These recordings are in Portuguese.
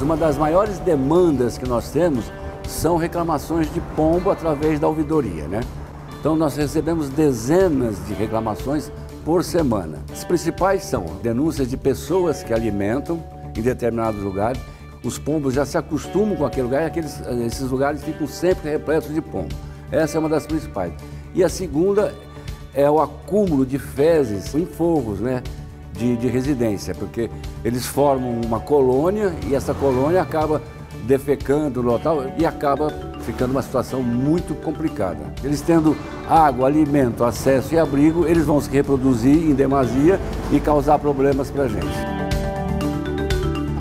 Uma das maiores demandas que nós temos são reclamações de pombo através da ouvidoria, né? Então nós recebemos dezenas de reclamações por semana. As principais são denúncias de pessoas que alimentam em determinados lugares. Os pombos já se acostumam com aquele lugar e esses lugares ficam sempre repletos de pombo. Essa é uma das principais. E a segunda é o acúmulo de fezes em forros, né, de residência, porque eles formam uma colônia e essa colônia acaba defecando no local e acaba ficando uma situação muito complicada. Eles tendo água, alimento, acesso e abrigo, eles vão se reproduzir em demasia e causar problemas para a gente.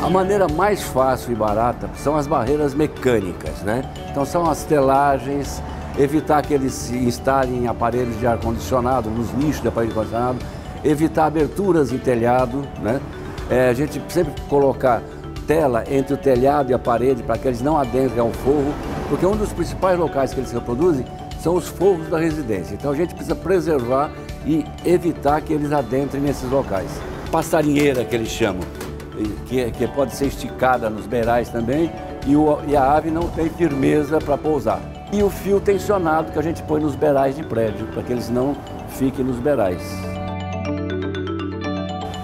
A maneira mais fácil e barata são as barreiras mecânicas, né? Então são as telagens, evitar que eles se instalem em aparelhos de ar-condicionado, nos nichos de aparelho de ar-condicionado, evitar aberturas em telhado, né? A gente sempre colocar tela entre o telhado e a parede para que eles não adentrem ao forro, porque um dos principais locais que eles reproduzem são os forros da residência. Então a gente precisa preservar e evitar que eles adentrem nesses locais. Passarinheira, que eles chamam, que pode ser esticada nos beirais também, e a ave não tem firmeza para pousar. E o fio tensionado que a gente põe nos beirais de prédio, para que eles não fiquem nos beirais.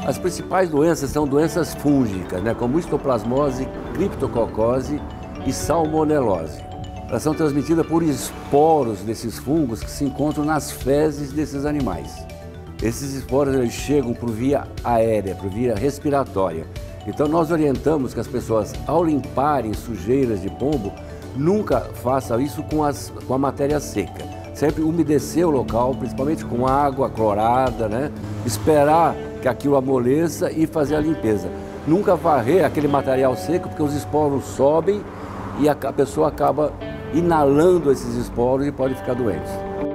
As principais doenças são doenças fúngicas, né, como histoplasmose, criptococose e salmonelose. Elas são transmitidas por esporos desses fungos que se encontram nas fezes desses animais. Esses esporos eles chegam por via aérea, por via respiratória. Então nós orientamos que as pessoas, ao limparem sujeiras de pombo, nunca façam isso com a matéria seca. Sempre umedecer o local, principalmente com água clorada, né? Esperar que aquilo amoleça e fazer a limpeza. Nunca varrer aquele material seco, porque os esporos sobem e a pessoa acaba inalando esses esporos e pode ficar doente.